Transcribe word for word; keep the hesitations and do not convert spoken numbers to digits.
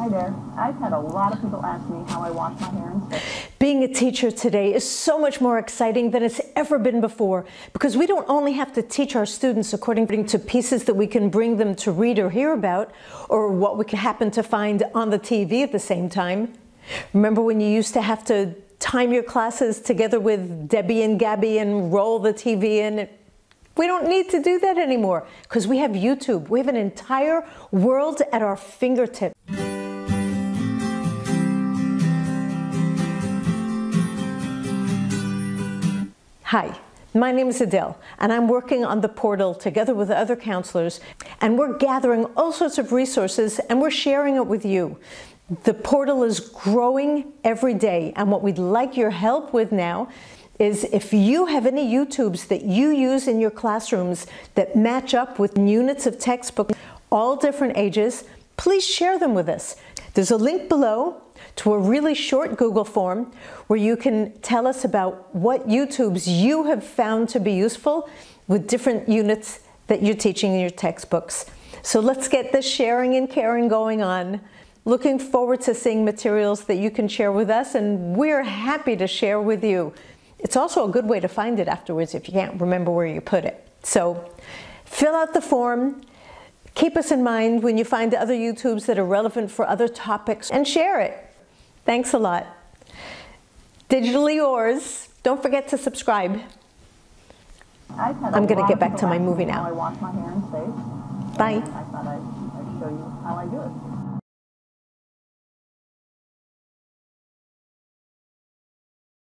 Hi there. I've had a lot of people ask me how I wash my hair and stuff. Being a teacher today is so much more exciting than it's ever been before, because we don't only have to teach our students according to pieces that we can bring them to read or hear about, or what we can happen to find on the T V at the same time. Remember when you used to have to time your classes together with Debbie and Gabby and roll the T V in? We don't need to do that anymore, because we have YouTube. We have an entire world at our fingertips. Hi, my name is Adele, and I'm working on the portal together with other counselors, and we're gathering all sorts of resources and we're sharing it with you. The portal is growing every day, and what we'd like your help with now is if you have any YouTubes that you use in your classrooms that match up with units of textbooks, all different ages, please share them with us. There's a link below to a really short Google form where you can tell us about what YouTubes you have found to be useful with different units that you're teaching in your textbooks. So let's get the sharing and caring going on. Looking forward to seeing materials that you can share with us, and we're happy to share with you. It's also a good way to find it afterwards if you can't remember where you put it. So fill out the form. Keep us in mind when you find other YouTubes that are relevant for other topics, and share it. Thanks a lot. Digitally Yours. Don't forget to subscribe. I'm going to get back to my movie now. Bye.